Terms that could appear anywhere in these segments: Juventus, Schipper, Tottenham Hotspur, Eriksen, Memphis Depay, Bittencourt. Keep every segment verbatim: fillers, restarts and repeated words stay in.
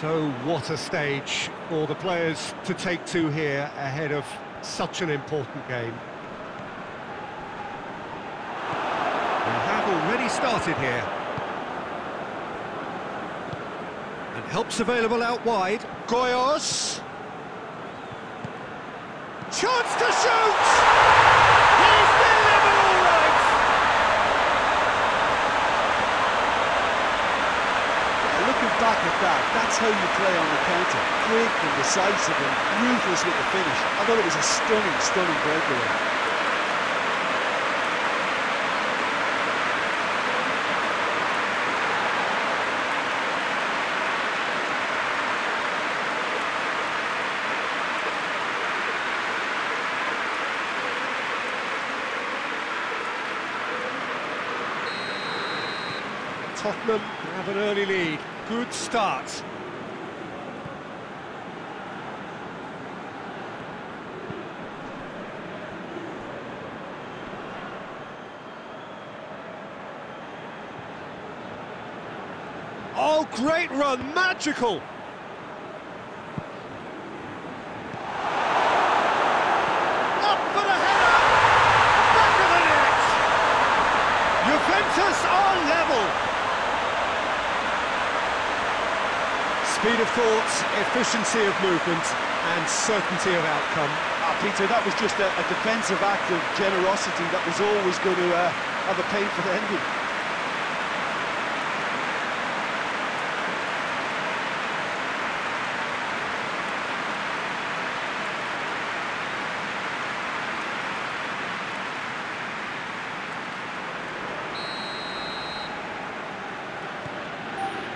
So what a stage for the players to take to here ahead of such an important game. They have already started here. And help's available out wide. Goyos. Chance to shoot! He's delivered all right! Looking back at that, that's how you play on the counter. Quick and decisive and ruthless with the finish. I thought it was a stunning, stunning breakaway. Tottenham have an early lead. Good start. Oh, great run, magical. Up for the header. Back of the net. Juventus are level. Speed of thought, efficiency of movement, and certainty of outcome. Ah, Peter, that was just a, a defensive act of generosity that was always going to uh, have a painful ending.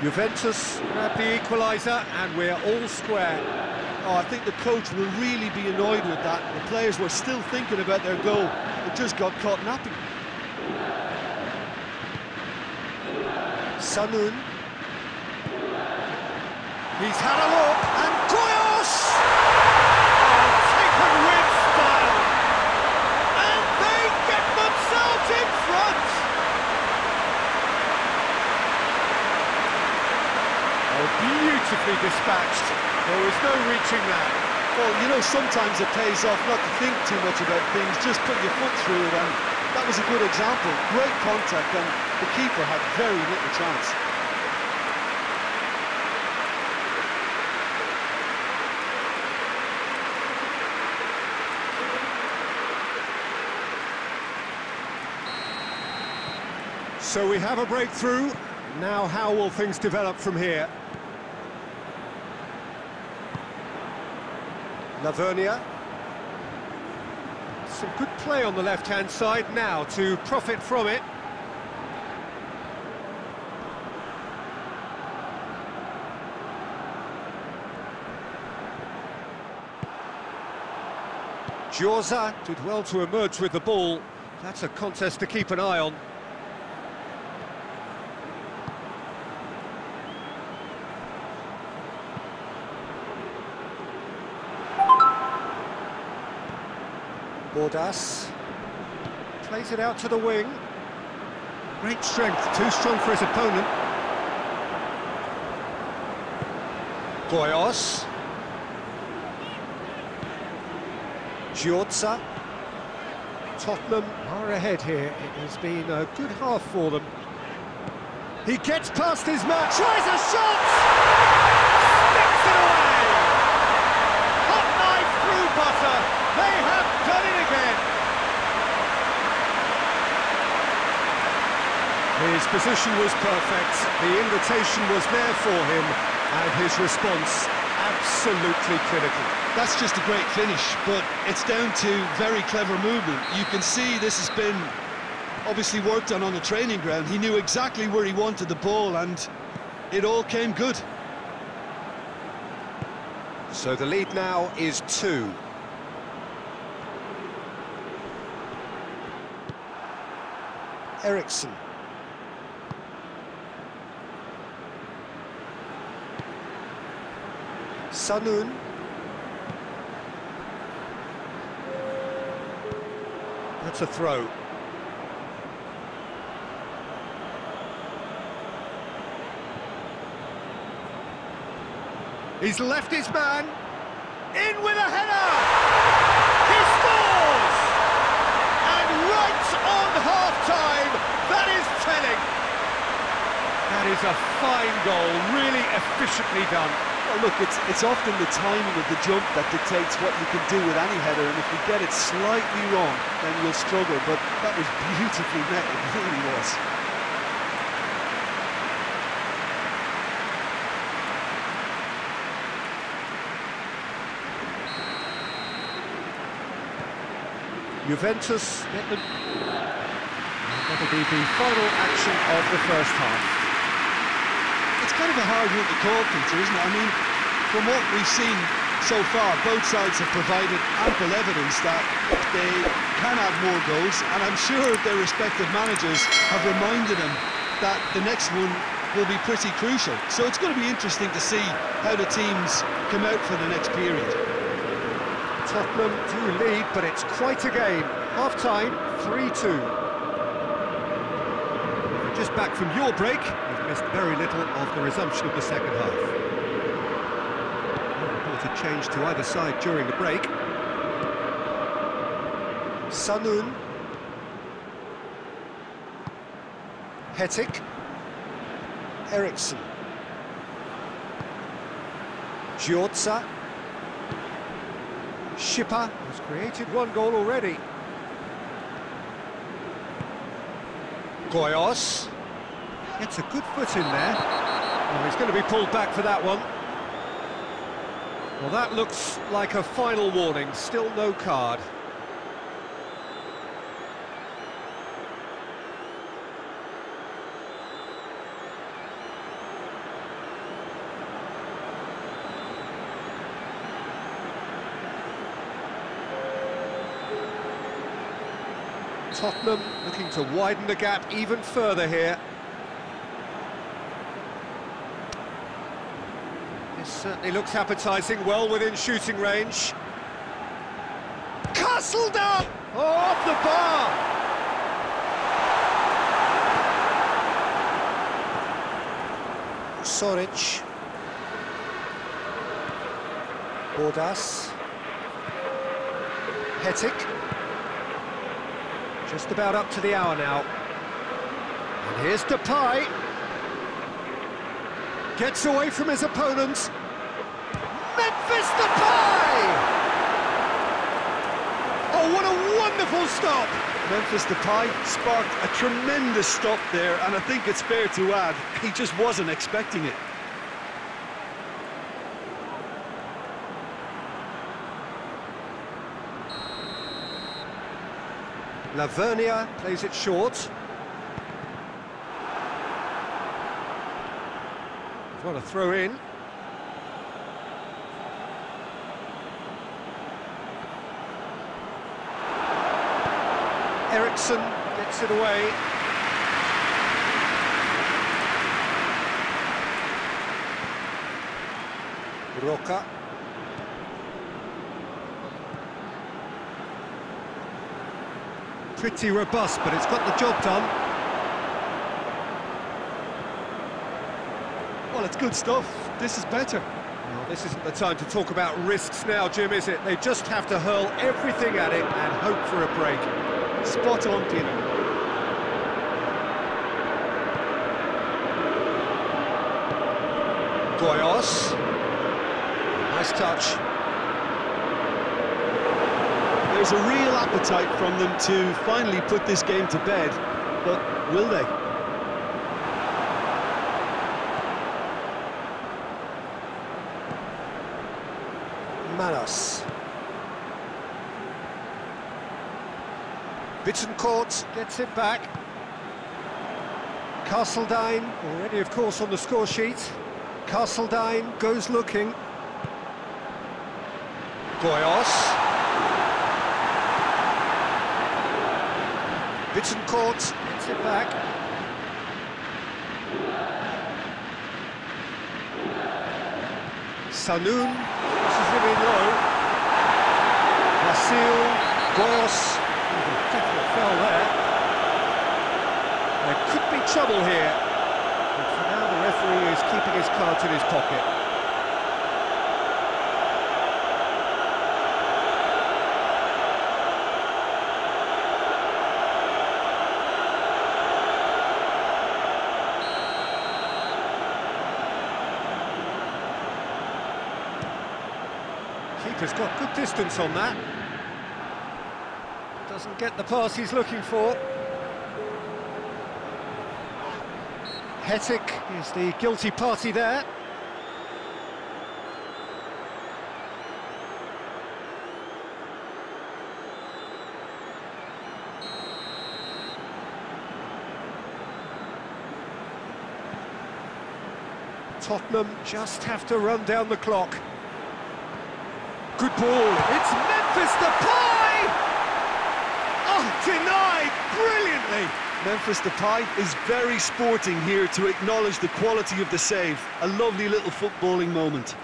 Juventus at the equaliser, and we're all square. Oh, I think the coach will really be annoyed with that. The players were still thinking about their goal. It just got caught napping. Sanun. He's had a look, and Goyos! Oh, taken with style! And they get themselves in front! Beautifully dispatched. There was no reaching that. Well, you know, sometimes it pays off not to think too much about things, just put your foot through it, and that was a good example. Great contact, and the keeper had very little chance. So we have a breakthrough. Now how will things develop from here? Lavernia. Some good play on the left-hand side now to profit from it. Gioza did well to emerge with the ball. That's a contest to keep an eye on. Bordas plays it out to the wing. Great strength, too strong for his opponent. Goyos. Gioza. Tottenham are ahead here. It has been a good half for them. He gets past his man, tries a shot! Sticks it away! Hot knife through butter. They have done it again! His position was perfect, the invitation was there for him, and his response absolutely clinical. That's just a great finish, but it's down to very clever movement. You can see this has been obviously worked on on the training ground. He knew exactly where he wanted the ball, and it all came good. So the lead now is two. Eriksen. Sanun. That's a throw. He's left his man. In with a header! He scores! And right on half-time, that is telling. That is a fine goal, really efficiently done. Well, look, it's, it's often the timing of the jump that dictates what you can do with any header, and if you get it slightly wrong, then you'll struggle. But that was beautifully met, it really was. Juventus get them. That'll be the final action of the first half. It's kind of a hard one to call, Peter, isn't it? I mean, from what we've seen so far, both sides have provided ample evidence that they can add more goals, and I'm sure their respective managers have reminded them that the next one will be pretty crucial. So it's going to be interesting to see how the teams come out for the next period. Tottenham do lead, but it's quite a game. Half-time, three two. Just back from your break, you've missed very little of the resumption of the second half. A change to either side during the break. Sanun. Hetik. Eriksen. Gioza. Schipper has created one goal already. Goyos. It's a good foot in there. Oh, he's going to be pulled back for that one. Well, that looks like a final warning. Still no card. Tottenham looking to widen the gap even further here. This certainly looks appetising, well within shooting range. Castled up! Oh, off the bar! Soric. Bordas. Hetik. Just about up to the hour now. And here's Depay. Gets away from his opponent. Memphis Depay! Oh, what a wonderful stop! Memphis Depay sparked a tremendous stop there, and I think it's fair to add, he just wasn't expecting it. Lavernia plays it short. What a throw in. Eriksen gets it away. Roca. Pretty robust, but it's got the job done. Well, it's good stuff. This is better. Well, this isn't the time to talk about risks now, Jim, is it? They just have to hurl everything at it and hope for a break. Spot on, Dino. Goyos. Nice touch. There's a real appetite from them to finally put this game to bed, but will they? Manos. Bittencourt gets it back. Castledine, already of course on the score sheet. Castledine goes looking. Boyos. Bittencourt gets it back. Saloon pushes him in low. Vasil, Boyos, tackle fell there. There could be trouble here, but for now the referee is keeping his cards in his pocket. Keeper's got good distance on that. Doesn't get the pass he's looking for. Hetik is the guilty party there. Tottenham just have to run down the clock. Good ball, it's Memphis Depay! Oh, denied brilliantly! Memphis Depay is very sporting here to acknowledge the quality of the save. A lovely little footballing moment.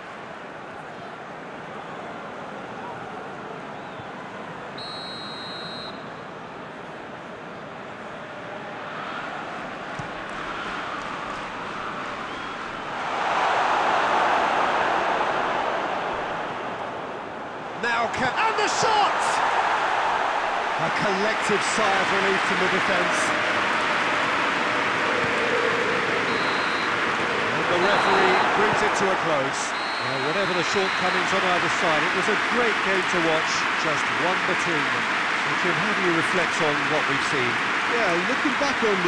And the shot! A collective sigh of relief from the defence. And the referee brings it to a close. Now, whatever the shortcomings on either side, it was a great game to watch, just one between them. So, Jim, how do you reflect on what we've seen? Yeah, looking back on this,